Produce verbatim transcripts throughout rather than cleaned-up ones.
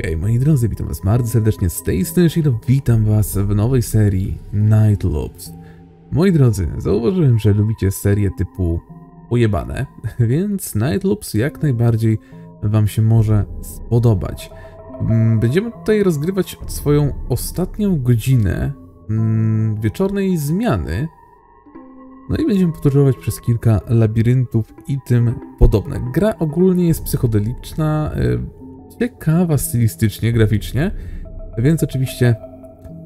Okej, okay, moi drodzy, witam was bardzo serdecznie z tej strony, i to witam was w nowej serii Night Loops. Moi drodzy, zauważyłem, że lubicie serie typu ujebane, więc Night Loops jak najbardziej wam się może spodobać. Będziemy tutaj rozgrywać swoją ostatnią godzinę wieczornej zmiany. No i będziemy podróżować przez kilka labiryntów i tym podobne. Gra ogólnie jest psychodeliczna, ciekawa stylistycznie, graficznie, więc oczywiście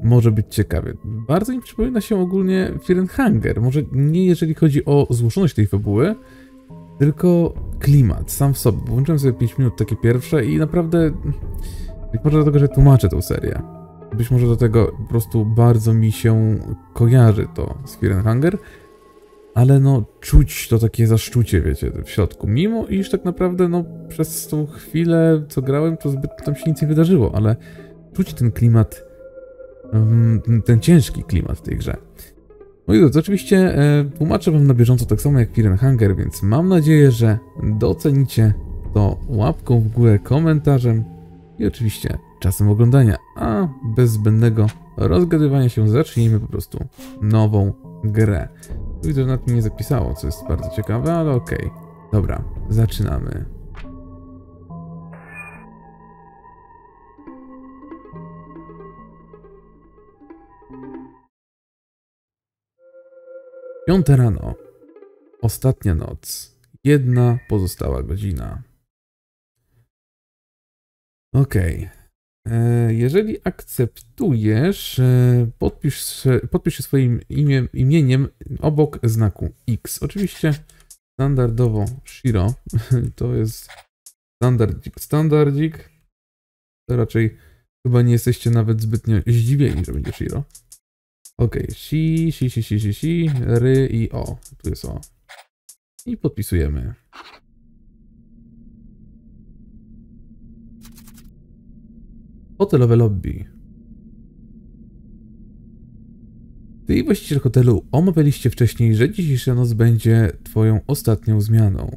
może być ciekawie. Bardzo mi przypomina się ogólnie Fear and Hunger, może nie jeżeli chodzi o złożoność tej fabuły, tylko klimat sam w sobie. Włączyłem sobie pięć minut takie pierwsze i naprawdę, być może dlatego, że tłumaczę tą serię, być może do tego po prostu bardzo mi się kojarzy to z Fear and Hunger, ale no czuć to takie zaszczucie, wiecie, w środku. Mimo iż tak naprawdę no przez tą chwilę, co grałem, to zbyt tam się nic nie wydarzyło, ale czuć ten klimat, ten ciężki klimat w tej grze. Moi drodzy, oczywiście tłumaczę wam na bieżąco tak samo jak Fear and Hunger, więc mam nadzieję, że docenicie to łapką w górę, komentarzem i oczywiście czasem oglądania, a bez zbędnego rozgadywania się zacznijmy po prostu nową grę. Widzę, że na tym nie zapisało, co jest bardzo ciekawe, ale okej. Okay. Dobra, zaczynamy. Piąte rano. Ostatnia noc. Jedna pozostała godzina. Okej. Okay. Jeżeli akceptujesz, podpisz, podpisz się swoim imię, imieniem obok znaku X. Oczywiście standardowo Shiro, to jest standardzik, standardzik. To raczej chyba nie jesteście nawet zbytnio zdziwieni, że będzie Shiro. Ok, si, si, si, si, si, si, ry i o, tu jest o. I podpisujemy. Hotelowe lobby. Ty i właściciel hotelu omawialiście wcześniej, że dzisiejsza noc będzie twoją ostatnią zmianą.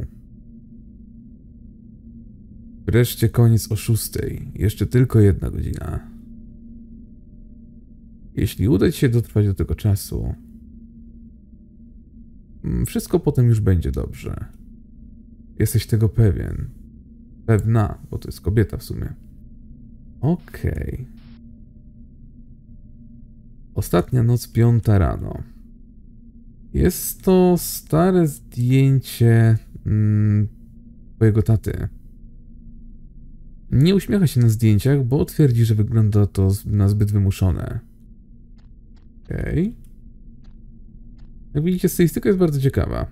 Wreszcie koniec o szóstej. Jeszcze tylko jedna godzina. Jeśli uda ci się dotrwać do tego czasu, wszystko potem już będzie dobrze. Jesteś tego pewien. Pewna, bo to jest kobieta w sumie. Okej. Okay. Ostatnia noc, piąta rano. Jest to stare zdjęcie mm, twojego taty. Nie uśmiecha się na zdjęciach, bo twierdzi, że wygląda to na zbyt wymuszone. Okej. Okay. Jak widzicie, stylistyka jest bardzo ciekawa.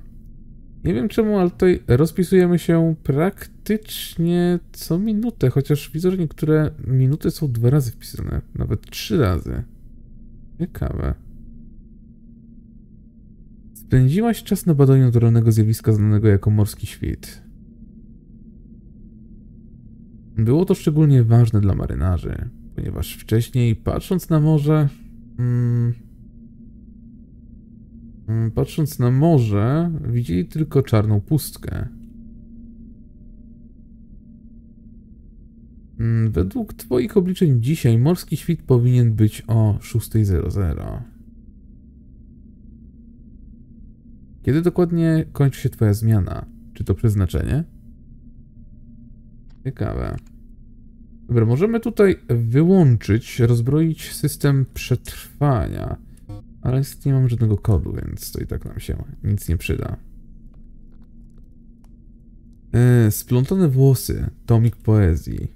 Nie wiem czemu, ale tutaj rozpisujemy się praktycznie co minutę, chociaż widzę, że niektóre minuty są dwa razy wpisane, nawet trzy razy. Ciekawe. Spędziłaś czas na badaniu naturalnego zjawiska znanego jako morski świt. Było to szczególnie ważne dla marynarzy, ponieważ wcześniej, patrząc na morze... Hmm, Patrząc na morze, widzieli tylko czarną pustkę. Według twoich obliczeń dzisiaj morski świt powinien być o szósta zero zero. Kiedy dokładnie kończy się twoja zmiana? Czy to przeznaczenie? Ciekawe. Dobra, możemy tutaj wyłączyć, rozbroić system przetrwania. Ale nie mam żadnego kodu, więc to i tak nam się nic nie przyda. Yy, splątane włosy. Tomik poezji.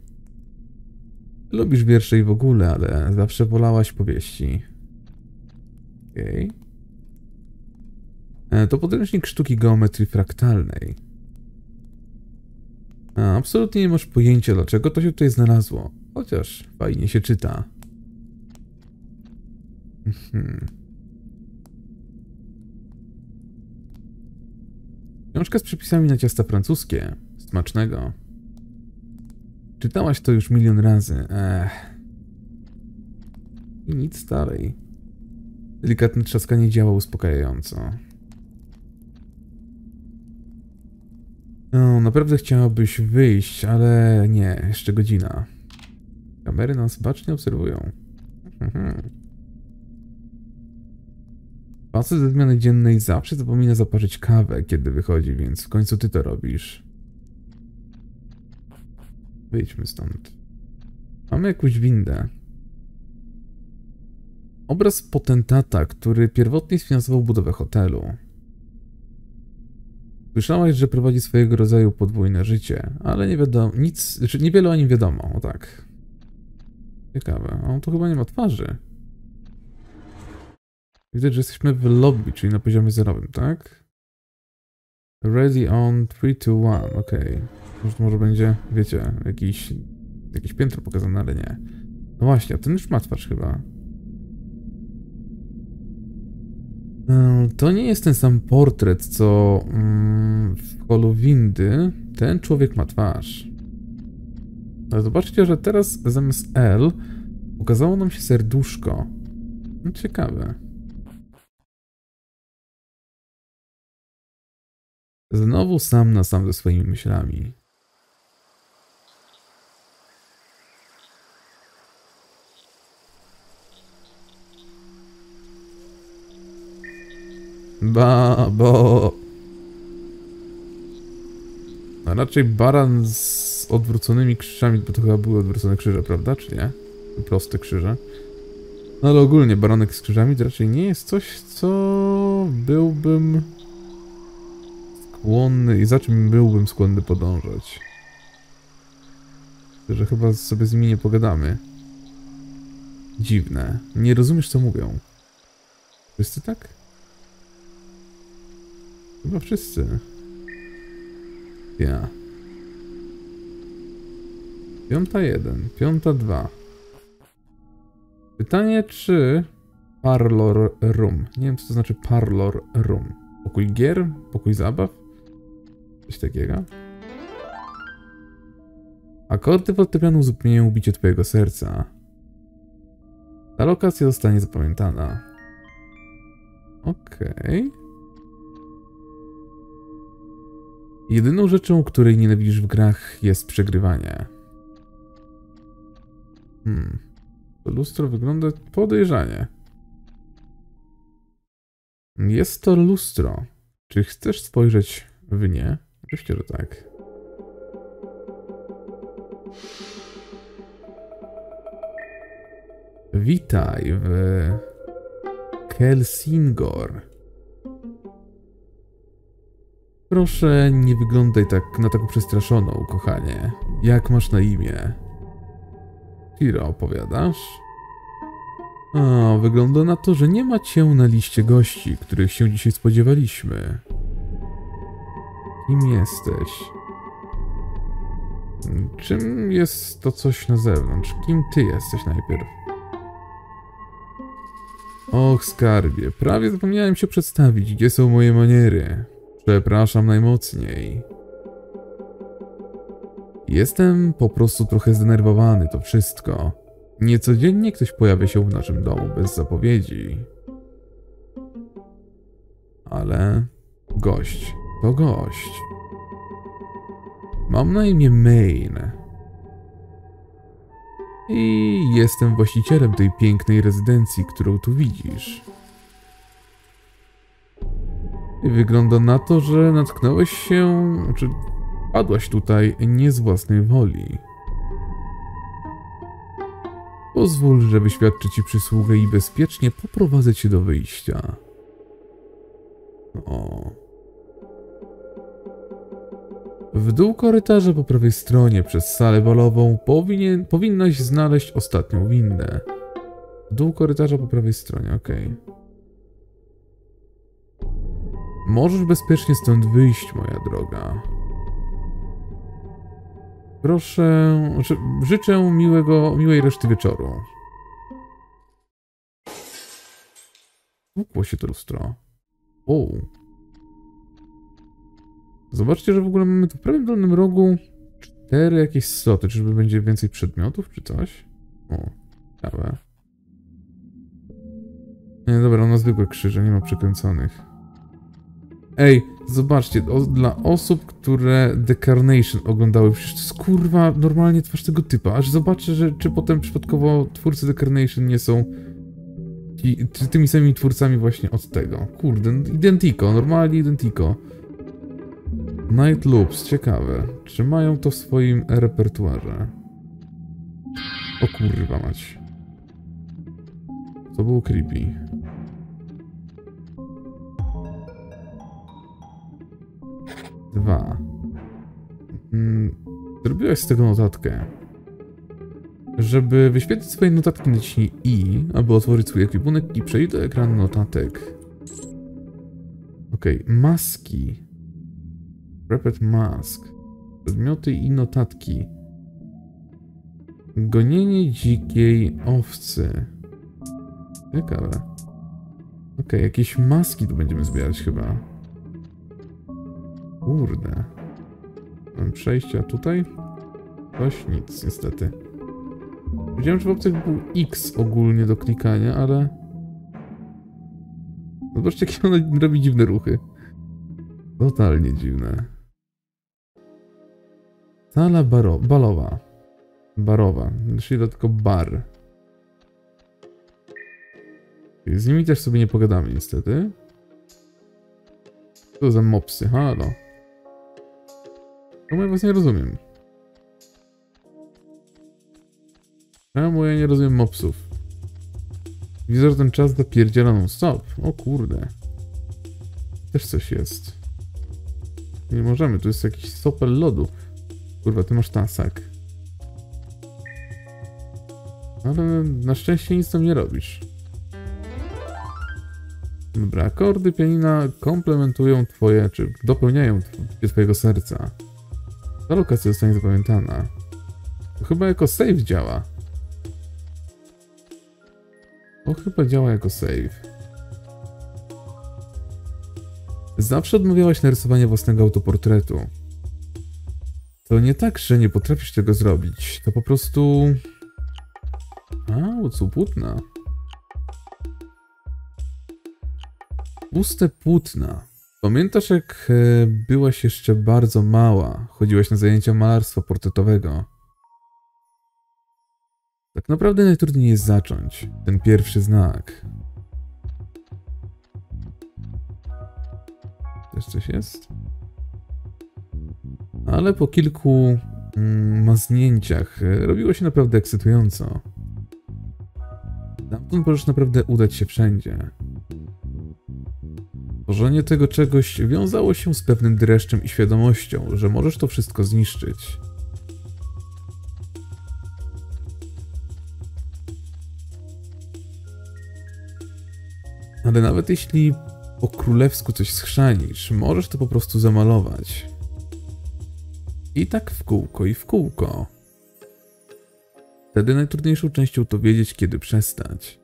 Lubisz wiersze i w ogóle, ale zawsze wolałaś powieści. Okej. Okay. Yy, to podręcznik sztuki geometrii fraktalnej. A, absolutnie nie masz pojęcia, dlaczego to się tutaj znalazło. Chociaż fajnie się czyta. Mhm. Książka z przepisami na ciasta francuskie. Smacznego. Czytałaś to już milion razy. Ech. I nic dalej. Delikatne trzaskanie działa uspokajająco. No, naprawdę chciałabyś wyjść, ale nie, jeszcze godzina. Kamery nas bacznie obserwują. Mhm. Facet ze zmiany dziennej zawsze zapomina zaparzyć kawę, kiedy wychodzi, więc w końcu ty to robisz. Wyjdźmy stąd. Mamy jakąś windę. Obraz potentata, który pierwotnie sfinansował budowę hotelu. Słyszałaś, że prowadzi swojego rodzaju podwójne życie, ale nie wiadomo, nic, znaczy niewiele o nim wiadomo, o tak. Ciekawe, on tu chyba nie ma twarzy. Widać, że jesteśmy w lobby, czyli na poziomie zerowym, tak? Ready on three, two, one, okej. Może to może będzie, wiecie, jakiś, jakieś piętro pokazane, ale nie. No właśnie, a ten już ma twarz chyba. To nie jest ten sam portret, co mm, w holu windy. Ten człowiek ma twarz. Ale zobaczcie, że teraz zamiast L ukazało nam się serduszko. No, ciekawe. Znowu sam na sam ze swoimi myślami. Babo. A raczej baran z odwróconymi krzyżami, bo to chyba były odwrócone krzyże, prawda? Czy nie? Proste krzyże. No ale ogólnie baranek z krzyżami to raczej nie jest coś, co byłbym skłonny i za czym byłbym skłonny podążać. Że chyba sobie z nimi nie pogadamy. Dziwne. Nie rozumiesz, co mówią. Wszyscy tak? Chyba wszyscy. Ja. Piąta jeden, piąta dwa. Pytanie, czy parlor room. Nie wiem, co to znaczy parlor room. Pokój gier? Pokój zabaw? Coś takiego. Akordy fortepianu uzupełniają bicie twojego serca. Ta lokacja zostanie zapamiętana. Okej. Okay. Jedyną rzeczą, której nienawidzisz w grach, jest przegrywanie. Hmm. To lustro wygląda podejrzanie. Jest to lustro. Czy chcesz spojrzeć w nie? Oczywiście, że tak. Witaj w Kelsingor. Proszę, nie wyglądaj tak na taką przestraszoną, kochanie. Jak masz na imię? Kira, opowiadasz? O, wygląda na to, że nie ma cię na liście gości, których się dzisiaj spodziewaliśmy. Kim jesteś? Czym jest to coś na zewnątrz? Kim ty jesteś najpierw? Och, skarbie, prawie zapomniałem się przedstawić. Gdzie są moje maniery? Przepraszam najmocniej. Jestem po prostu trochę zdenerwowany, to wszystko. Niecodziennie ktoś pojawia się w naszym domu bez zapowiedzi. Ale gość to gość. Mam na imię Main. I jestem właścicielem tej pięknej rezydencji, którą tu widzisz. I wygląda na to, że natknąłeś się, czy padłaś tutaj nie z własnej woli. Pozwól, że wyświadczę ci przysługę i bezpiecznie poprowadzę cię do wyjścia. O. W dół korytarza po prawej stronie przez salę balową powinien, powinnaś znaleźć ostatnią windę. W dół korytarza po prawej stronie, okej. Okay. Możesz bezpiecznie stąd wyjść, moja droga. Proszę... Życzę miłego, miłej reszty wieczoru. Ukło się to lustro. O. Zobaczcie, że w ogóle mamy tu w prawym dolnym rogu cztery jakieś sloty. Czyżby będzie więcej przedmiotów, czy coś? O, ciekawe. Nie, dobra, on ma zwykłe krzyże, nie ma przekręconych. Ej, zobaczcie, o, dla osób, które The Carnation oglądały, przecież to jest kurwa normalnie twarz tego typa, aż zobaczę, że czy potem przypadkowo twórcy The Carnation nie są i, czy tymi samymi twórcami właśnie od tego. Kurde, identiko, normalnie identiko. Night Loops, ciekawe, czy mają to w swoim repertuarze? O kurwa mać. To było creepy. Dwa. Mm, zrobiłaś z tego notatkę. Żeby wyświetlić swoje notatki, naciśnij I, aby otworzyć swój ekwipunek i przejdź do ekranu notatek. Okej, okay. Maski. Repet mask. Przedmioty i notatki. Gonienie dzikiej owcy. Ciekawe. Okej, okay, jakieś maski tu będziemy zbierać chyba. Kurde. Mam przejścia tutaj? Coś? Nic, niestety. Widziałem, że w opcjach był X ogólnie do klikania, ale... Zobaczcie, jakie ona robi dziwne ruchy. Totalnie dziwne. Sala baro balowa. Barowa. Znaczy tylko bar. Z nimi też sobie nie pogadamy niestety. Co za mopsy, halo. Czemu ja was nie rozumiem? Czemu ja nie rozumiem mopsów? Widzę, że ten czas zapierdziela non stop. O kurde. Też coś jest. Nie możemy, tu jest jakiś sopel lodu. Kurwa, ty masz tasak. Ale na szczęście nic tam nie robisz. Dobra, akordy pianina komplementują twoje, czy dopełniają twojego serca. Ta lokacja zostanie zapamiętana. To chyba jako save działa. To chyba działa jako save. Zawsze odmawiałaś narysowania własnego autoportretu. To nie tak, że nie potrafisz tego zrobić. To po prostu... A, co płótna. Puste płótna. Pamiętasz, jak byłaś jeszcze bardzo mała? Chodziłaś na zajęcia malarstwa portretowego. Tak naprawdę najtrudniej jest zacząć. Ten pierwszy znak. Też coś jest? Ale po kilku mm, maznięciach robiło się naprawdę ekscytująco. Tamtąd możesz naprawdę udać się wszędzie. Tworzenie tego czegoś wiązało się z pewnym dreszczem i świadomością, że możesz to wszystko zniszczyć. Ale nawet jeśli po królewsku coś schrzanisz, możesz to po prostu zamalować. I tak w kółko i w kółko. Wtedy najtrudniejszą częścią to wiedzieć, kiedy przestać.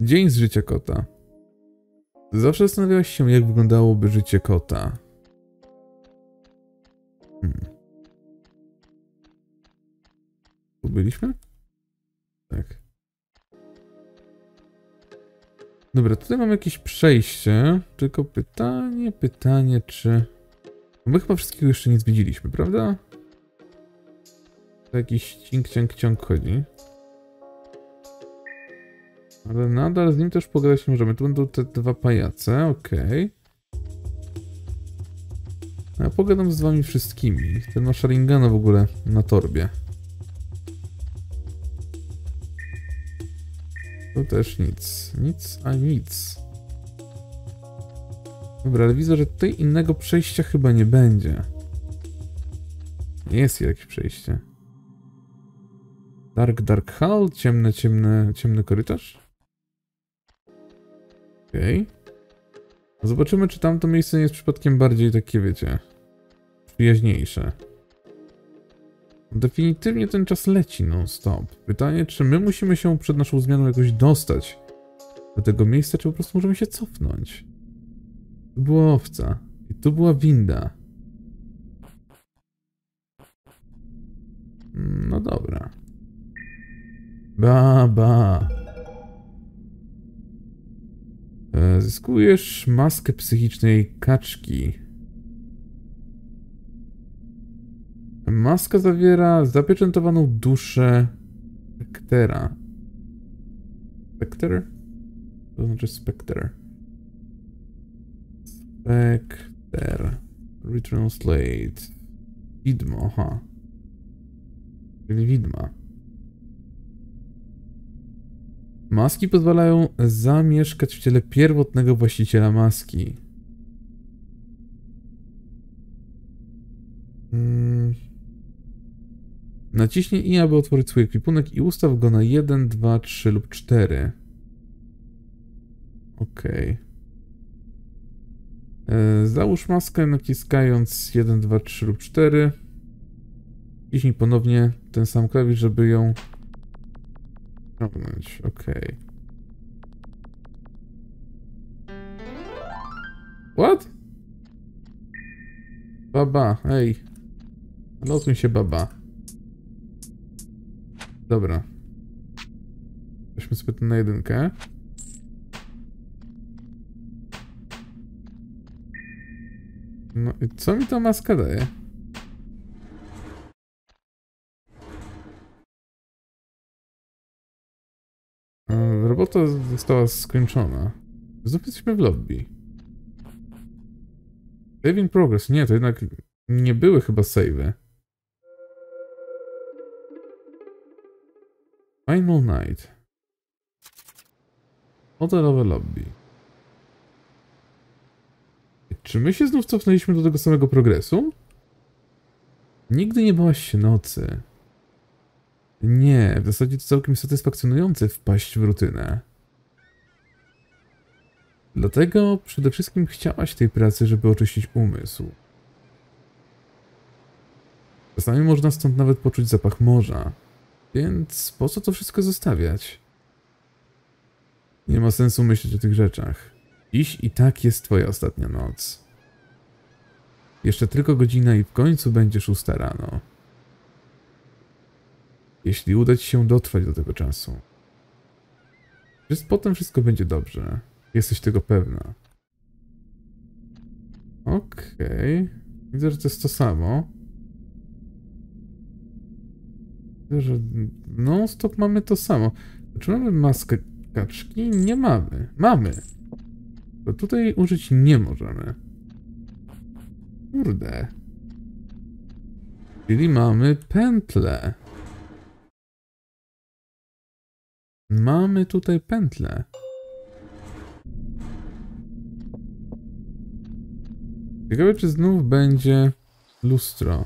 Dzień z życia kota. Zawsze zastanawiałaś się, jak wyglądałoby życie kota. Hmm. Tu byliśmy? Tak. Dobra, tutaj mam jakieś przejście. Tylko pytanie, pytanie, czy... My chyba wszystkiego jeszcze nie zwiedziliśmy, prawda? To jakiś cink, ciąg, ciąg chodzi. Ale nadal z nim też pogadać możemy. Tu będą te dwa pajace, okej. Okay. Ja pogadam z wami wszystkimi. Ten ma Sharingana w ogóle na torbie. Tu też nic. Nic, a nic. Dobra, ale widzę, że tutaj innego przejścia chyba nie będzie. Jest jakieś przejście. Dark, dark hall, ciemny, ciemny, ciemny korytarz. Okej. Okay. Zobaczymy, czy tamto miejsce nie jest przypadkiem bardziej takie, wiecie, przyjaźniejsze. Definitywnie ten czas leci non-stop. Pytanie, czy my musimy się przed naszą zmianą jakoś dostać do tego miejsca, czy po prostu możemy się cofnąć. Tu była owca. I tu była winda. No dobra. Ba, ba. Zyskujesz maskę psychicznej kaczki. Maska zawiera zapieczętowaną duszę Spectera. Specter? To znaczy Specter. Specter. Retranslate. Widmo, aha. Czyli widma. Maski pozwalają zamieszkać w ciele pierwotnego właściciela maski. Hmm. Naciśnij I, aby otworzyć swój ekwipunek i ustaw go na jeden, dwa, trzy lub cztery. Ok. E, załóż maskę naciskając jeden, dwa, trzy lub cztery. Naciśnij ponownie ten sam klawisz, żeby ją... Ok. What? Baba, hej. Ale odsuń się, baba. Dobra. Weźmy sobie na jedynkę. No i co mi ta maska daje? Robota została skończona. Znów jesteśmy w lobby. Save in progress. Nie, to jednak nie były chyba save'y. Final night. Hotelowe lobby. Czy my się znów cofnęliśmy do tego samego progresu? Nigdy nie bałaś się nocy. Nie, w zasadzie to całkiem satysfakcjonujące wpaść w rutynę. Dlatego przede wszystkim chciałaś tej pracy, żeby oczyścić umysł. Czasami można stąd nawet poczuć zapach morza. Więc po co to wszystko zostawiać? Nie ma sensu myśleć o tych rzeczach. Dziś i tak jest twoja ostatnia noc. Jeszcze tylko godzina i w końcu będziesz szósta rano. Jeśli uda ci się dotrwać do tego czasu. Więc potem wszystko będzie dobrze. Jesteś tego pewna. Okej. Widzę, że to jest to samo. Widzę, że non stop mamy to samo. Czy mamy maskę kaczki? Nie mamy. Mamy. Bo tutaj użyć nie możemy. Kurde. Czyli mamy pętlę. Mamy tutaj pętlę. Ciekawe, czy znów będzie lustro.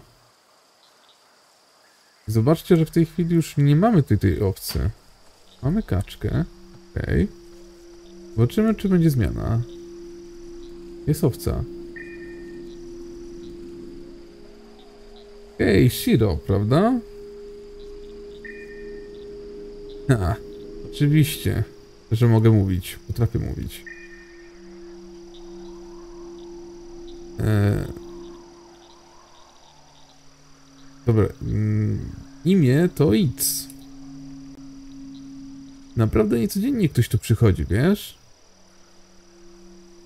Zobaczcie, że w tej chwili już nie mamy tej, tej owcy. Mamy kaczkę. Okej. Zobaczymy, czy będzie zmiana. Jest owca. Ej, Shiro, prawda? Ha. Oczywiście, że mogę mówić. Potrafię mówić. Eee... Dobra. Imię to Itz. Naprawdę niecodziennie ktoś tu przychodzi, wiesz?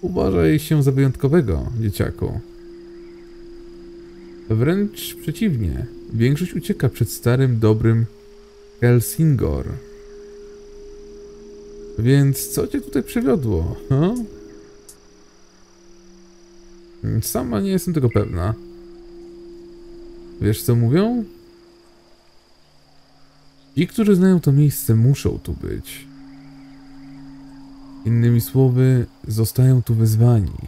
Uważaj się za wyjątkowego, dzieciaku. Wręcz przeciwnie. Większość ucieka przed starym, dobrym Kelsingor. Więc co cię tutaj przywiodło, no? Sama nie jestem tego pewna. Wiesz co mówią? Ci, którzy znają to miejsce, muszą tu być. Innymi słowy, zostają tu wezwani.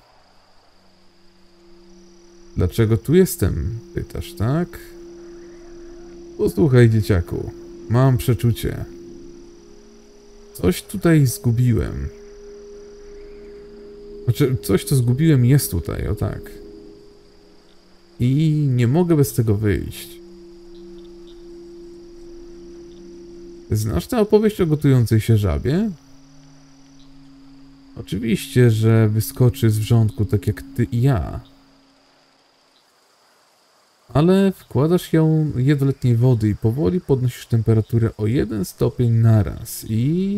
Dlaczego tu jestem? Pytasz, tak? Posłuchaj, dzieciaku. Mam przeczucie. Coś tutaj zgubiłem. Znaczy, coś co zgubiłem jest tutaj, o tak. I nie mogę bez tego wyjść. Znasz tę opowieść o gotującej się żabie? Oczywiście, że wyskoczy z wrzątku tak jak ty i ja. Ale wkładasz ją do letniej wody i powoli podnosisz temperaturę o jeden stopień naraz i...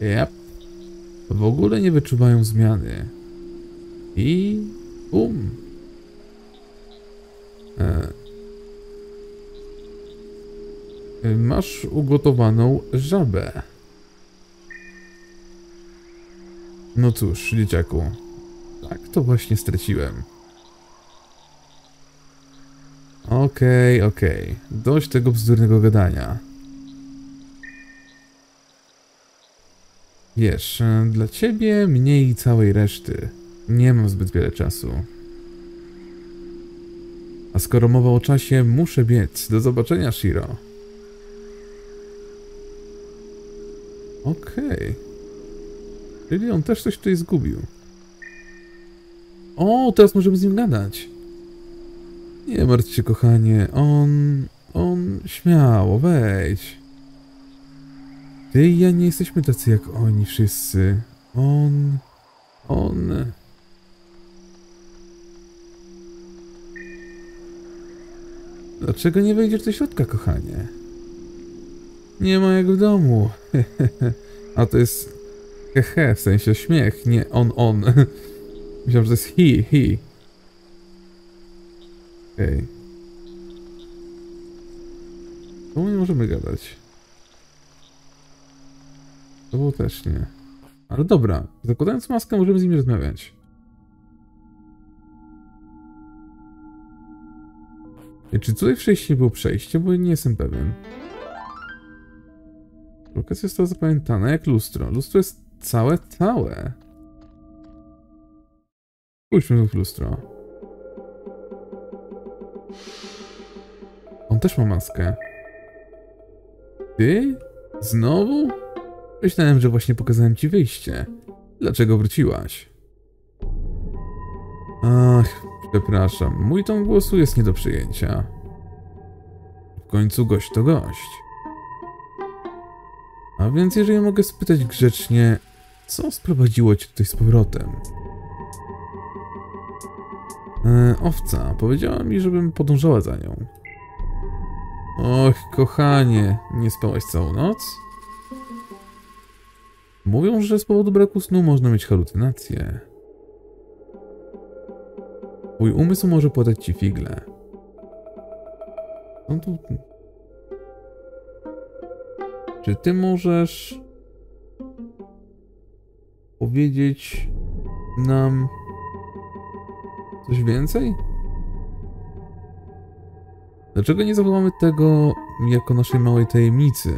Yep. w ogóle nie wyczuwają zmiany. I... bum. E. Masz ugotowaną żabę. No cóż, dzieciaku. Tak to właśnie straciłem. Okej, okej. Dość tego bzdurnego gadania. Wiesz, dla ciebie, mnie i całej reszty. Nie mam zbyt wiele czasu. A skoro mowa o czasie, muszę biec. Do zobaczenia, Shiro. Okej. Czyli on też coś tutaj zgubił. O, teraz możemy z nim gadać. Nie martw się, kochanie. On... on... śmiało, wejdź. Ty i ja nie jesteśmy tacy jak oni wszyscy. On... on... Dlaczego nie wejdziesz do środka, kochanie? Nie ma jak w domu. A to jest... hehe, w sensie śmiech, nie on, on. Myślałem, że to jest he, he. Okej. Komu nie możemy gadać? To było też nie. Ale dobra, zakładając maskę, możemy z nimi rozmawiać. I czy tutaj wcześniej było przejście? Bo nie jestem pewien. Lokacja została zapamiętana jak lustro. Lustro jest całe, całe. Spójrzmy w lustro. On też ma maskę. Ty? Znowu? Myślałem, że właśnie pokazałem ci wyjście. Dlaczego wróciłaś? Ach, przepraszam. Mój ton głosu jest nie do przyjęcia. W końcu gość to gość. A więc jeżeli mogę spytać grzecznie, co sprowadziło cię tutaj z powrotem? E, owca powiedziała mi, żebym podążała za nią. Och, kochanie, nie spałaś całą noc? Mówią, że z powodu braku snu można mieć halucynacje. Twój umysł może podać ci figle. No tu... Czy ty możesz powiedzieć nam coś więcej? Dlaczego nie zachowamy tego jako naszej małej tajemnicy?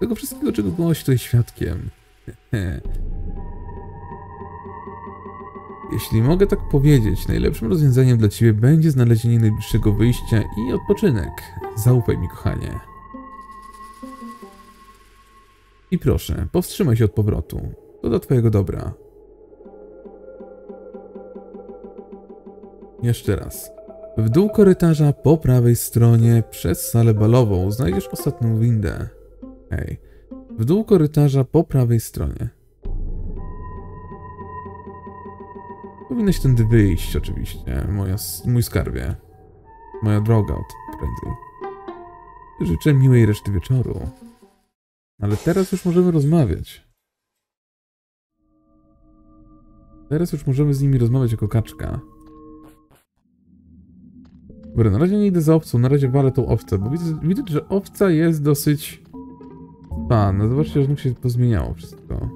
Tego wszystkiego, czego byłaś tutaj świadkiem. Jeśli mogę tak powiedzieć, najlepszym rozwiązaniem dla ciebie będzie znalezienie najbliższego wyjścia i odpoczynek. Zaufaj mi, kochanie. I proszę, powstrzymaj się od powrotu. To dla twojego dobra. Jeszcze raz. W dół korytarza, po prawej stronie, przez salę balową, znajdziesz ostatnią windę. Hej. W dół korytarza, po prawej stronie. Powinnaś tędy wyjść, oczywiście. Moja, mój skarbie. Moja droga od prędzej. Życzę miłej reszty wieczoru. Ale teraz już możemy rozmawiać. Teraz już możemy z nimi rozmawiać jako kaczka. Dobra, na razie nie idę za owcą, na razie walę tą owcę, bo widzę, widać, że owca jest dosyć... pan. No zobaczcie, że mu się pozmieniało wszystko.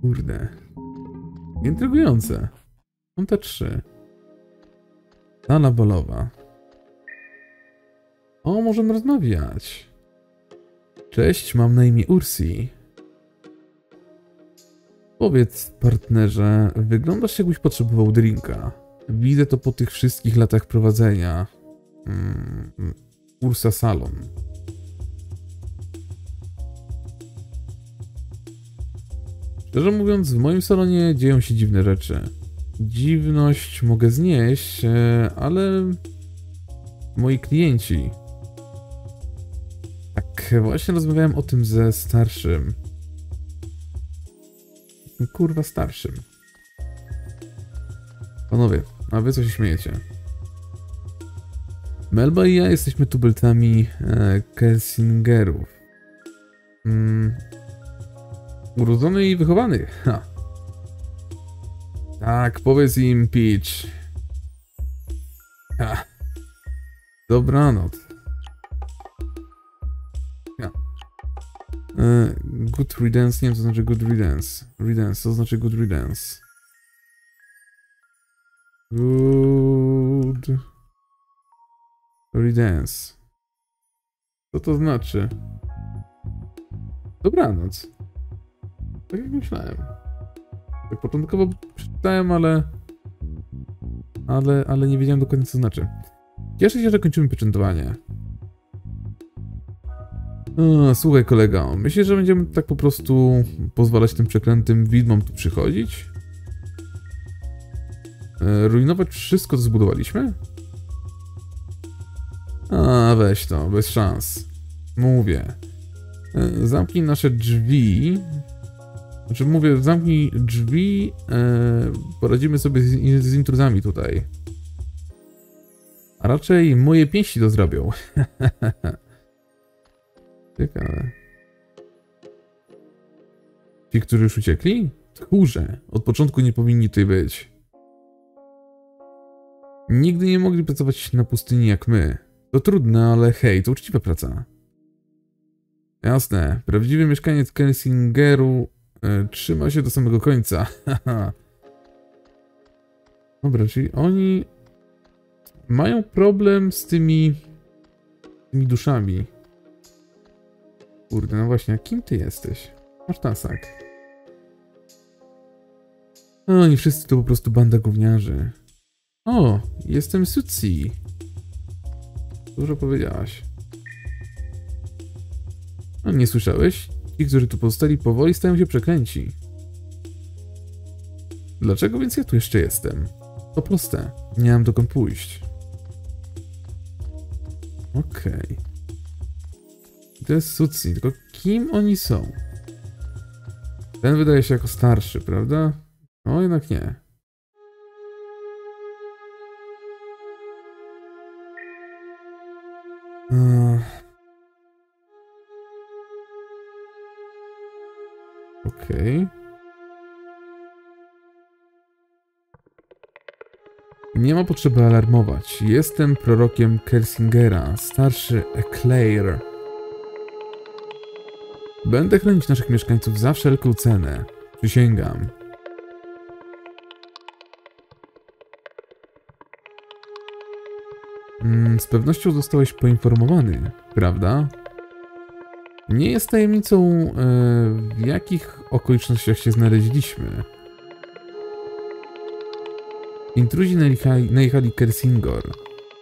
Kurde. Intrygujące. Mam te trzy. Sala balowa. O, możemy rozmawiać. Cześć, mam na imię Ursi. Powiedz, partnerze, wyglądasz jakbyś potrzebował drinka. Widzę to po tych wszystkich latach prowadzenia. Mm, Ursa Salon. Szczerze mówiąc, w moim salonie dzieją się dziwne rzeczy. Dziwność mogę znieść, ale... moi klienci... Tak, właśnie rozmawiałem o tym ze starszym. Kurwa starszym. Panowie, a wy co się śmiejecie? Melba i ja jesteśmy tubylcami e, Kelsingerów. Mm. Urodzony i wychowany. Ha. Tak, powiedz im, Pitch. Ha. Dobranoc. Ha. E, good riddance, nie wiem co znaczy good riddance. Riddance, to znaczy good riddance. Good riddance. Co to znaczy? Dobranoc. Tak jak myślałem. Tak początkowo przeczytałem, ale... Ale, ale nie wiedziałem dokładnie co znaczy. Cieszę się, że kończymy pieczętowanie. A, słuchaj kolego, myślisz, że będziemy tak po prostu pozwalać tym przeklętym widmom tu przychodzić? E, rujnować wszystko, co zbudowaliśmy? A, weź to, bez szans. Mówię. E, zamknij nasze drzwi. Znaczy mówię, zamknij drzwi, e, poradzimy sobie z, z intruzami tutaj. A raczej moje pięści to zrobią. Ciekawe. Ci, którzy już uciekli? Tchórze, od początku nie powinni tutaj być. Nigdy nie mogli pracować na pustyni jak my. To trudne, ale hej, to uczciwa praca. Jasne, prawdziwy mieszkaniec Kelsingeru e, trzyma się do samego końca. Dobra, czyli oni... mają problem z tymi... tymi duszami. Kurde, no właśnie, a kim ty jesteś? Masz tasak. No, oni wszyscy to po prostu banda gówniarzy. O, jestem Suci. Dużo powiedziałaś. No, nie słyszałeś? Ci, którzy tu pozostali, powoli stają się przeklęci. Dlaczego więc ja tu jeszcze jestem? To proste. Nie mam dokąd pójść. Okej. Okay. To jest Suci, tylko kim oni są? Ten wydaje się jako starszy, prawda? No jednak nie. Okej. Okay. Nie ma potrzeby alarmować. Jestem prorokiem Kelsingera, starszy Eclaire. Będę chronić naszych mieszkańców za wszelką cenę. Przysięgam. Mm, z pewnością zostałeś poinformowany, prawda? Nie jest tajemnicą, e, w jakich okolicznościach się znaleźliśmy. Intruzi najechali, najechali Kelsingor,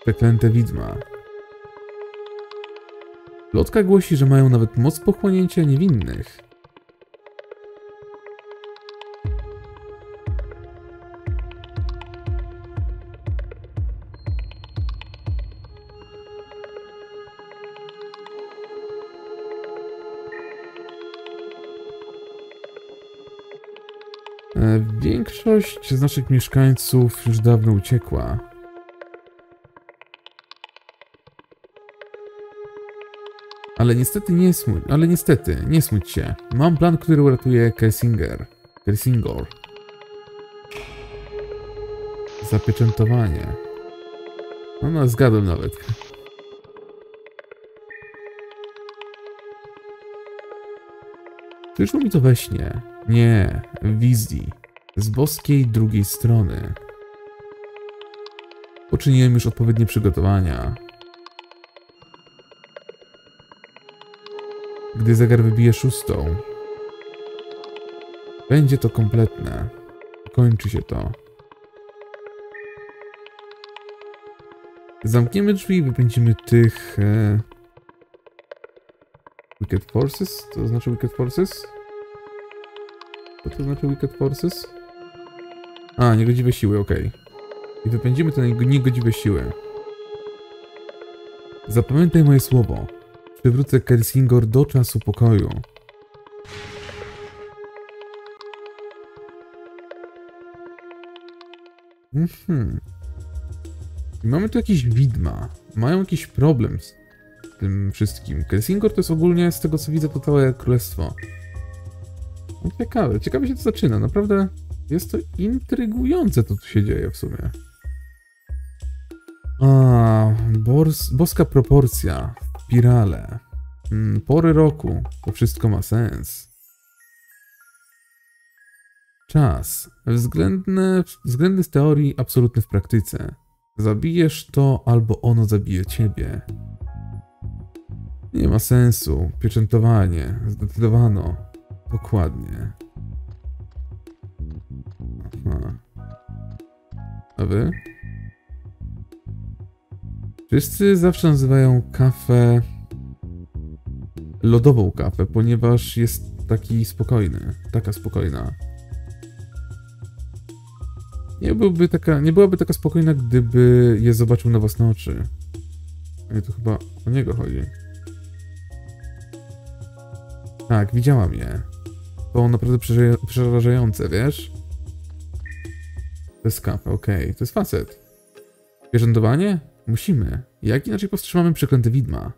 przeklęte widma. Plotka głosi, że mają nawet moc pochłonięcia niewinnych. Większość z naszych mieszkańców już dawno uciekła. Ale niestety nie smuć, ale niestety, nie smuć się. Mam plan, który uratuje Kelsinger. Kelsingor. Zapieczętowanie. No, no zgadłem nawet. Przyszło mi to we śnie. Nie, w wizji. Z boskiej drugiej strony. Poczyniłem już odpowiednie przygotowania. Gdy zegar wybije szóstą, będzie to kompletne. Kończy się to. Zamkniemy drzwi i wypędzimy tych... E... Wicked Forces? To znaczy Wicked Forces? Co to znaczy Wicked Forces? A, niegodziwe siły, okej. Okay. I wypędzimy te niegodziwe siły. Zapamiętaj moje słowo. Przywrócę Kelsingor do czasu pokoju. Mhm. I mamy tu jakieś widma. Mają jakiś problem z tym wszystkim. Kelsingor to jest ogólnie, z tego co widzę, to całe królestwo. Ciekawe, ciekawie się to zaczyna. Naprawdę jest to intrygujące, to co się dzieje w sumie. A, bors, boska proporcja, pirale, mm, pory roku, to wszystko ma sens. Czas, względny, względny z teorii, absolutny w praktyce. Zabijesz to, albo ono zabije ciebie. Nie ma sensu, pieczętowanie, zdecydowano, dokładnie. Aha. A wy? Wszyscy zawsze nazywają kawę lodową kawę, ponieważ jest taki spokojny, taka spokojna. Nie byłby taka, nie byłaby taka spokojna, gdyby je zobaczył na własne oczy. I to chyba o niego chodzi. Tak, widziałam je. To naprawdę przerażające, wiesz? To jest kawa, okej. Okay. To jest facet. Pieczętowanie? Musimy. Jak inaczej powstrzymamy przeklęte widma?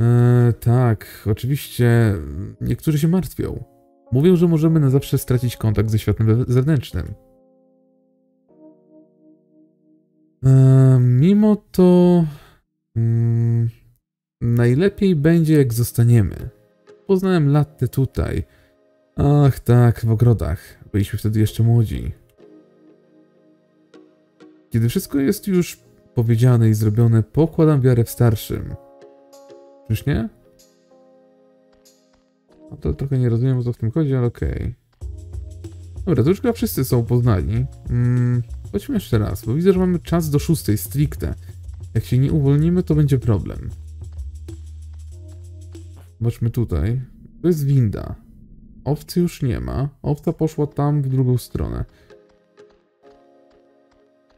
Eee, tak, oczywiście. Niektórzy się martwią. Mówią, że możemy na zawsze stracić kontakt ze światem zewnętrznym. Eee, mimo to... Mm, najlepiej będzie, jak zostaniemy. Poznałem Latte tutaj. Ach tak, w ogrodach. Byliśmy wtedy jeszcze młodzi. Kiedy wszystko jest już powiedziane i zrobione, pokładam wiarę w starszym. Czyż nie? No to trochę nie rozumiem, o co w tym chodzi, ale okej. Okay. Dobra, to już chyba wszyscy są poznani. Hmm, chodźmy jeszcze raz, bo widzę, że mamy czas do szóstej, stricte. Jak się nie uwolnimy, to będzie problem. Zobaczmy tutaj. To jest winda. Owcy już nie ma. Owca poszła tam w drugą stronę.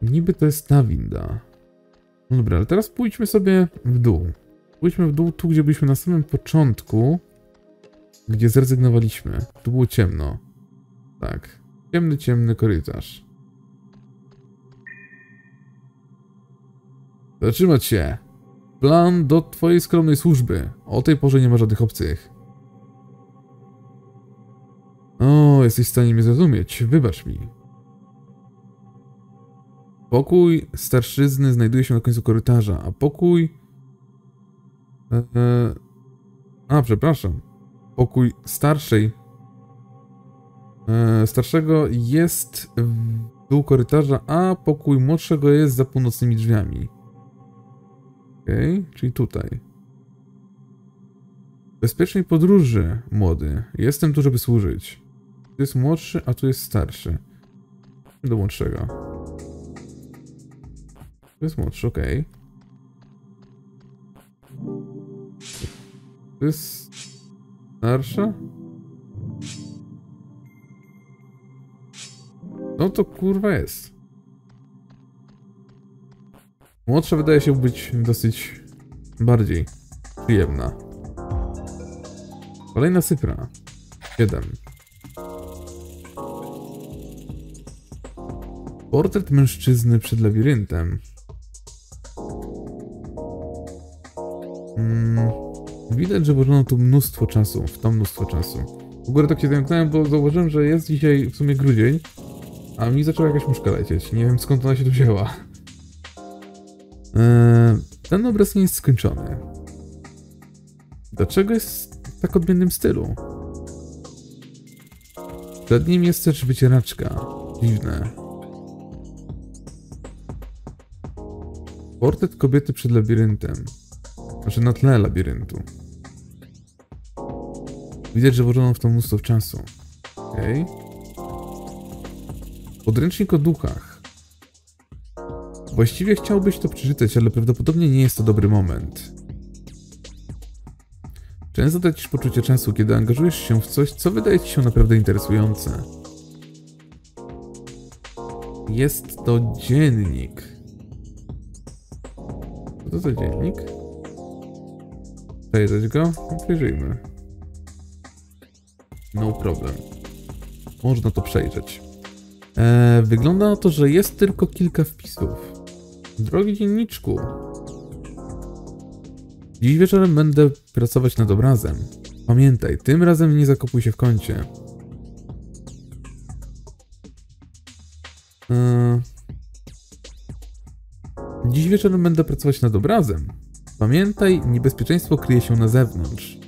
Niby to jest ta winda. No dobra, ale teraz pójdźmy sobie w dół. Pójdźmy w dół tu, gdzie byliśmy na samym początku, gdzie zrezygnowaliśmy. Tu było ciemno. Tak. Ciemny, ciemny korytarz. Zatrzymać się. Plan do twojej skromnej służby. O tej porze nie ma żadnych obcych. O, jesteś w stanie mnie zrozumieć. Wybacz mi. Pokój starszyzny znajduje się na końcu korytarza, a pokój... E, e, a, przepraszam. Pokój starszej... E, starszego jest w dół korytarza, a pokój młodszego jest za północnymi drzwiami. Okej, okay, czyli tutaj. Bezpiecznej podróży, młody. Jestem tu, żeby służyć. Tu jest młodszy, a tu jest starszy. Do młodszego. To jest młodszy, okej. Okay. To jest starsza? No to kurwa jest. Młodsza wydaje się być dosyć bardziej przyjemna. Kolejna cyfra. siedem. Portret mężczyzny przed labiryntem. Hmm. Widać, że włożono tu mnóstwo czasu, w to mnóstwo czasu. W ogóle tak się zamknąłem, bo zauważyłem, że jest dzisiaj w sumie grudzień, a mi zaczęła jakaś muszka lecieć. Nie wiem, skąd ona się tu wzięła. Eee, ten obraz nie jest skończony. Dlaczego jest w tak odmiennym stylu? Przed nim jest też wycieraczka. Dziwne. Portret kobiety przed labiryntem. Znaczy na tle labiryntu. Widać, że włożono w to mnóstwo czasu. Okej. Okay. Podręcznik o duchach. Właściwie chciałbyś to przeczytać, ale prawdopodobnie nie jest to dobry moment. Często tracisz poczucie czasu, kiedy angażujesz się w coś, co wydaje ci się naprawdę interesujące. Jest to dziennik. Co to za dziennik? Przejrzeć go? Przejrzyjmy. No problem. Można to przejrzeć. Eee, wygląda na to, że jest tylko kilka wpisów. Drogi dzienniczku. Dziś wieczorem będę pracować nad obrazem. Pamiętaj, tym razem nie zakopuj się w kącie. Eee... Dziś wieczorem będę pracować nad obrazem. Pamiętaj, niebezpieczeństwo kryje się na zewnątrz.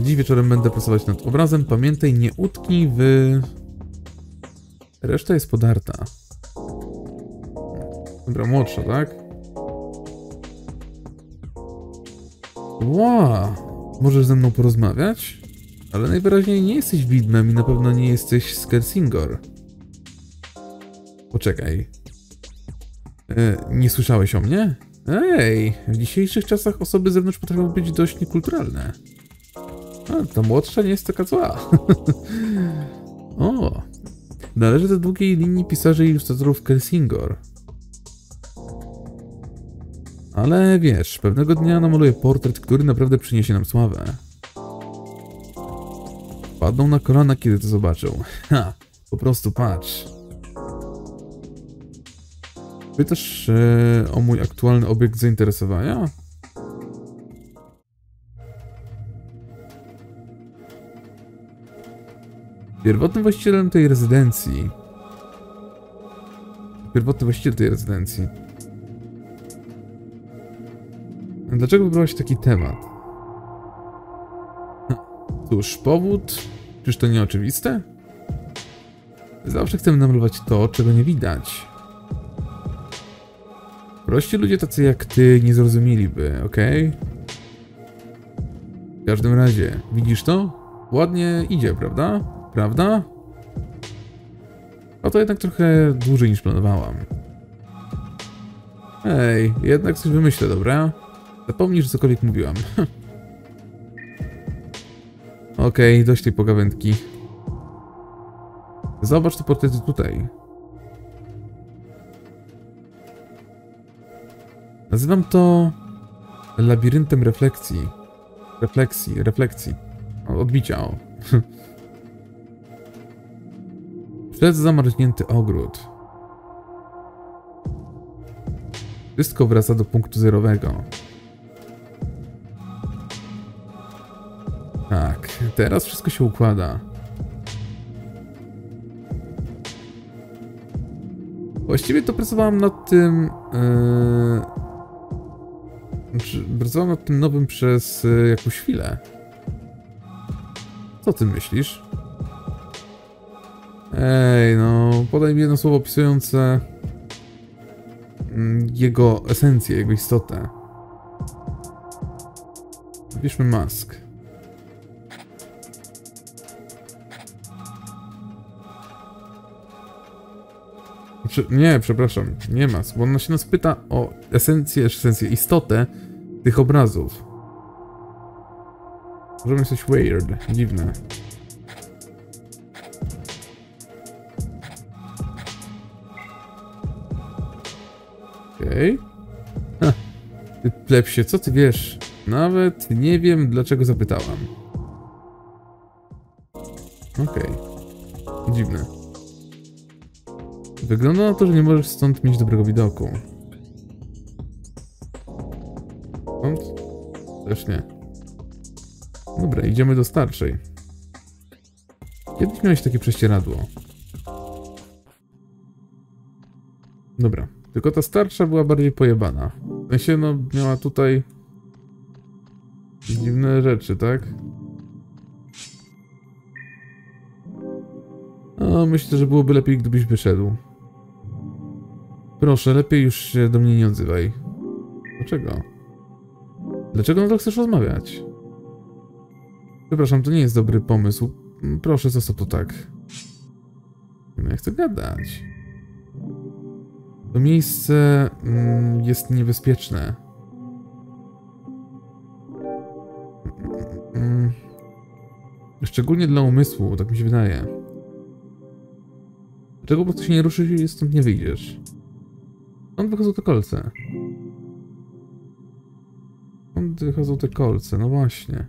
Dziś wieczorem będę pracować nad obrazem. Pamiętaj, nie utknij w... Reszta jest podarta. Dobra, młodsza, tak? Wow! Możesz ze mną porozmawiać? Ale najwyraźniej nie jesteś widmem i na pewno nie jesteś z Kelsingor. Poczekaj. E, nie słyszałeś o mnie? Ej, w dzisiejszych czasach osoby z zewnątrz potrafią być dość niekulturalne. A, ta młodsza nie jest taka zła. O! Należy do długiej linii pisarzy i ilustratorów Kelsingor. Ale wiesz, pewnego dnia namaluję portret, który naprawdę przyniesie nam sławę. Padną na kolana, kiedy to zobaczą. Ha! Po prostu patrz. Pytasz e, o mój aktualny obiekt zainteresowania? Pierwotnym właścicielem tej rezydencji. Pierwotny właściciel tej rezydencji. Dlaczego wybrałeś taki temat? Cóż, powód? Czyż to nieoczywiste? Zawsze chcemy namalować to, czego nie widać. Prości ludzie tacy jak ty nie zrozumieliby, okej? W każdym razie, widzisz to? Ładnie idzie, prawda? Prawda? A to jednak trochę dłużej niż planowałam. Ej, jednak coś wymyślę, dobra? Zapomnisz, że cokolwiek mówiłam. Okej, okay, dość tej pogawędki. Zobacz te portrety tutaj. Nazywam to... labiryntem refleksji. Refleksji, refleksji. Odbicia, o. Przez zamarznięty ogród. Wszystko wraca do punktu zerowego. Tak, teraz wszystko się układa. Właściwie to pracowałam nad tym... Yy... Pracowałam nad tym nowym przez yy, jakąś chwilę. Co ty myślisz? Ej, no... Podaj mi jedno słowo opisujące... jego esencję, jego istotę. Wybierzmy mask. Prze nie, przepraszam, nie mask, bo ona się nas pyta o esencję, esencję, istotę tych obrazów. Możemy coś weird, dziwne. Okej. Okay. Ty plepsie, co ty wiesz? Nawet nie wiem, dlaczego zapytałam. Okej. Okay. Dziwne. Wygląda na to, że nie możesz stąd mieć dobrego widoku. Stąd? Też nie. Dobra, idziemy do starszej. Kiedyś miałeś takie prześcieradło. Dobra. Tylko ta starsza była bardziej pojebana. W sensie, no, miała tutaj... dziwne rzeczy, tak? No, myślę, że byłoby lepiej, gdybyś wyszedł. Proszę, lepiej już się do mnie nie odzywaj. Dlaczego? Dlaczego no to chcesz rozmawiać? Przepraszam, to nie jest dobry pomysł. Proszę, zostaw to tak. Ja chcę gadać. To miejsce mm, jest niebezpieczne. Mm, szczególnie dla umysłu, tak mi się wydaje. Dlaczego po prostu się nie ruszysz i stąd nie wyjdziesz? Stąd wychodzą te kolce. Stąd wychodzą te kolce, no właśnie.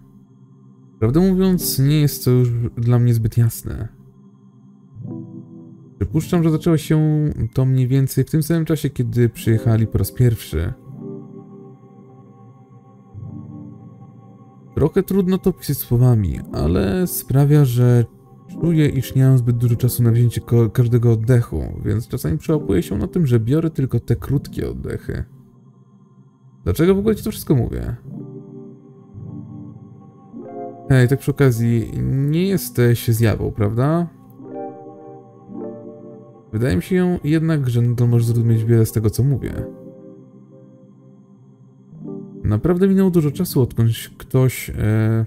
Prawdę mówiąc, nie jest to już dla mnie zbyt jasne. Przypuszczam, że zaczęło się to mniej więcej w tym samym czasie, kiedy przyjechali po raz pierwszy. Trochę trudno to pisać słowami, ale sprawia, że czuję, iż nie mam zbyt dużo czasu na wzięcie każdego oddechu, więc czasami przełapuję się na tym, że biorę tylko te krótkie oddechy. Dlaczego w ogóle ci to wszystko mówię? Hej, tak przy okazji, nie jesteś zjawą, prawda? Wydaje mi się jednak, że nadal możesz zrozumieć wiele z tego, co mówię. Naprawdę minęło dużo czasu, odkąd ktoś e,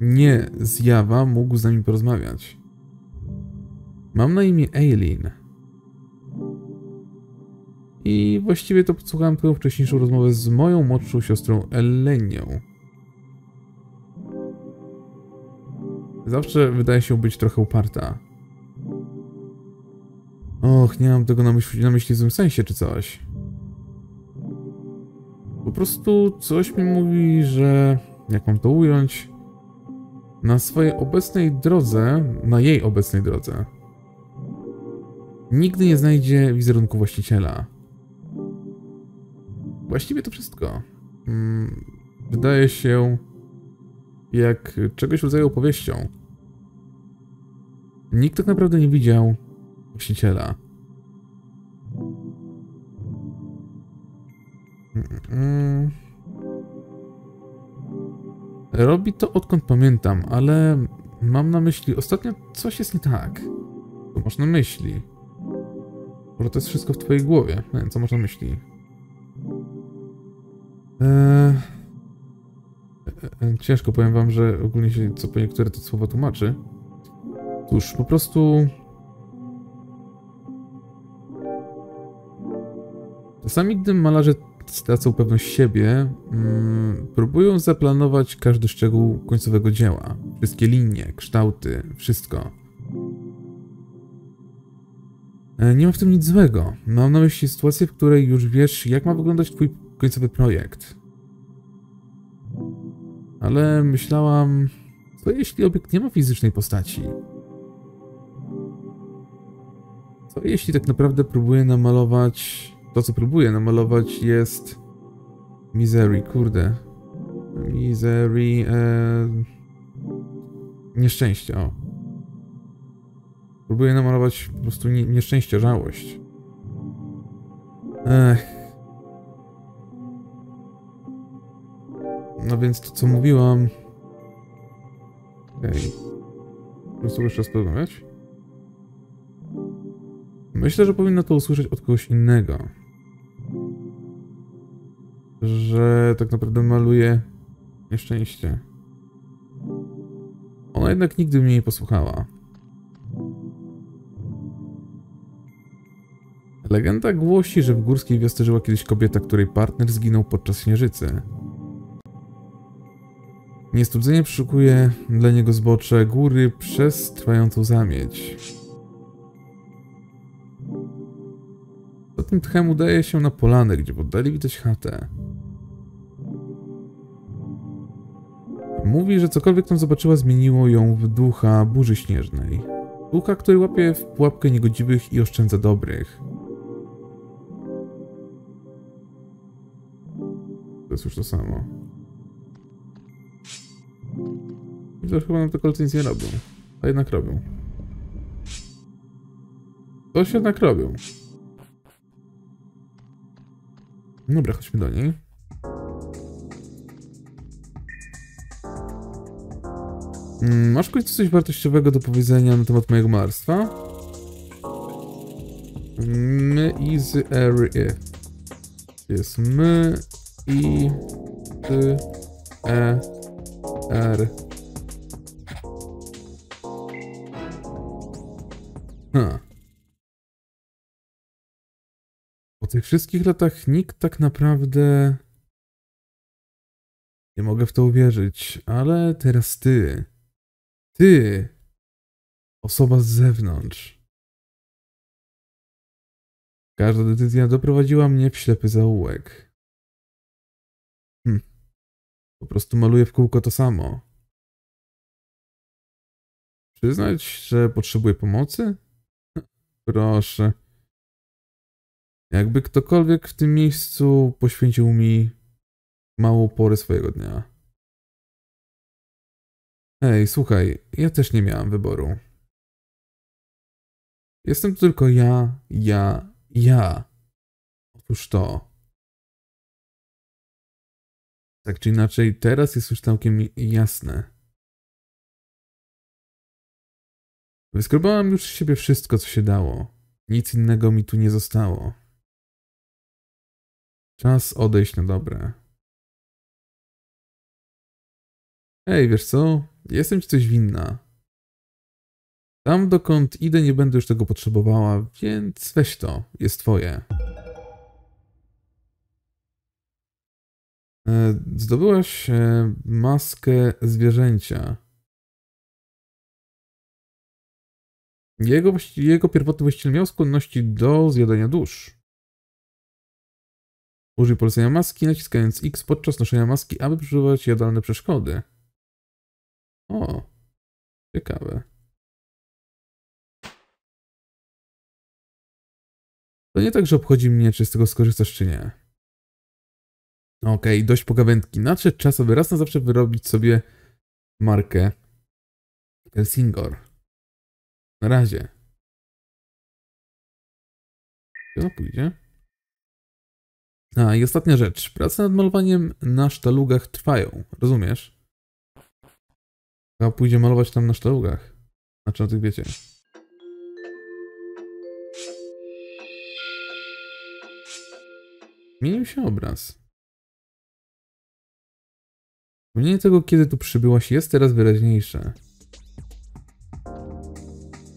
nie zjawa mógł z nami porozmawiać. Mam na imię Eileen. I właściwie to podsłuchałem twoją wcześniejszą rozmowę z moją młodszą siostrą Ellenią. Zawsze wydaje się być trochę uparta. Och, nie mam tego na myśli, na myśli w złym sensie czy coś. Po prostu coś mi mówi, że, jak mam to ująć, na swojej obecnej drodze, na jej obecnej drodze, nigdy nie znajdzie wizerunku właściciela. Właściwie to wszystko. Hmm, wydaje się jak czegoś rodzaju opowieścią. Nikt tak naprawdę nie widział właściciela. Mm-mm. Robi to odkąd pamiętam, ale mam na myśli, ostatnio coś jest nie tak. Co masz na myśli? Bo to jest wszystko w twojej głowie. Nie wiem, co masz na myśli? Eee... Ciężko powiem wam, że ogólnie się co po niektóre te słowa tłumaczy. Cóż, po prostu... Czasami, gdy malarze stracą pewność siebie, mm, próbują zaplanować każdy szczegół końcowego dzieła. Wszystkie linie, kształty, wszystko. Nie ma w tym nic złego. Mam na myśli sytuację, w której już wiesz, jak ma wyglądać twój końcowy projekt. Ale myślałam, co jeśli obiekt nie ma fizycznej postaci? Co jeśli tak naprawdę próbuję namalować... To, co próbuję namalować, jest misery, kurde. Misery... E... Nieszczęście, o. Próbuję namalować po prostu nie, nieszczęście, żałość. Ech. No więc to, co mówiłam... Okej. Okay. Po prostu jeszcze raz porozmawiać? Myślę, że powinno to usłyszeć od kogoś innego. Że tak naprawdę maluje nieszczęście. Ona jednak nigdy mnie nie posłuchała. Legenda głosi, że w górskiej wiosce żyła kiedyś kobieta, której partner zginął podczas śnieżycy. Niestrudzenie przeszukuje dla niego zbocze góry przez trwającą zamieć. Za tym tchem udaje się na polanę, gdzie w oddali widać chatę. Mówi, że cokolwiek tam zobaczyła, zmieniło ją w ducha burzy śnieżnej. Ducha, który łapie w pułapkę niegodziwych i oszczędza dobrych. To jest już to samo. I to chyba nam te kolce nic nie robią. A jednak robią. To się jednak robią. Dobra, chodźmy do niej. Masz w końcu coś wartościowego do powiedzenia na temat mojego malarstwa? My i z ery. Jest my i ty e r. Ha. Po tych wszystkich latach nikt tak naprawdę... Nie mogę w to uwierzyć, ale teraz ty. Ty. Osoba z zewnątrz. Każda decyzja doprowadziła mnie w ślepy zaułek. Hm. Po prostu maluję w kółko to samo. Przyznać, że potrzebuję pomocy? Proszę. Jakby ktokolwiek w tym miejscu poświęcił mi małą porę swojego dnia. Ej, słuchaj, ja też nie miałam wyboru. Jestem tu tylko ja, ja, ja. Otóż to. Tak czy inaczej, teraz jest już całkiem jasne. Wyskrobałam już z siebie wszystko, co się dało. Nic innego mi tu nie zostało. Czas odejść na dobre. Ej, wiesz co? Jestem ci coś winna. Tam, dokąd idę, nie będę już tego potrzebowała, więc weź to. Jest twoje. Zdobyłaś maskę zwierzęcia. Jego, jego pierwotny właściciel miał skłonności do zjadania dusz. Użyj polecenia maski, naciskając X podczas noszenia maski, aby przeżywać jadalne przeszkody. O, ciekawe. To nie tak, że obchodzi mnie, czy z tego skorzystasz, czy nie. Okej, okay, dość pogawędki. Nadszedł czas, aby raz na zawsze wyrobić sobie markę Kelsingor. Na razie. Co pójdzie? A, i ostatnia rzecz. Prace nad malowaniem na sztalugach trwają. Rozumiesz? Chyba pójdzie malować tam na sztalugach. Znaczy, o tych wiecie. Zmienił się obraz. Wspomnienie tego, kiedy tu przybyłaś, jest teraz wyraźniejsze.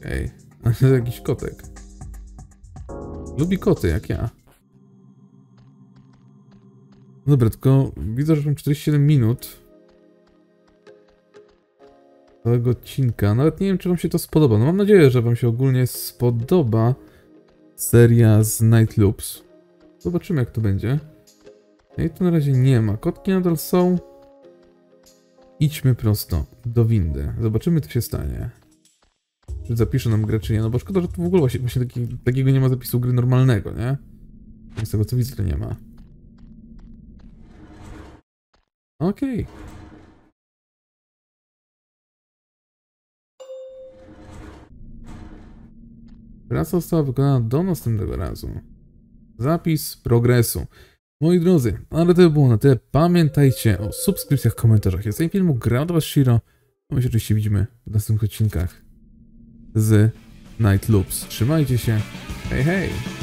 Ej, ale to jakiś kotek. Lubi koty, jak ja. Dobra, tylko widzę, że mam czterdzieści siedem minut całego odcinka. Nawet nie wiem, czy wam się to spodoba. No mam nadzieję, że wam się ogólnie spodoba seria z Night Loops. Zobaczymy, jak to będzie. Ej, tu na razie nie ma. Kotki nadal są. Idźmy prosto do windy. Zobaczymy, co się stanie. Czy zapisze nam grę, czy nie. No bo szkoda, że tu w ogóle właśnie, właśnie taki, takiego nie ma zapisu gry normalnego, nie? Z tego co widzę, to nie ma. Okej. Okay. Praca została wykonana do następnego razu. Zapis progresu. Moi drodzy, ale to było na tyle. Pamiętajcie o subskrypcjach, komentarzach. Ja z tej filmu grał do was Shiro. A my się oczywiście widzimy w następnych odcinkach z Night Loops. Trzymajcie się. Hej, hej!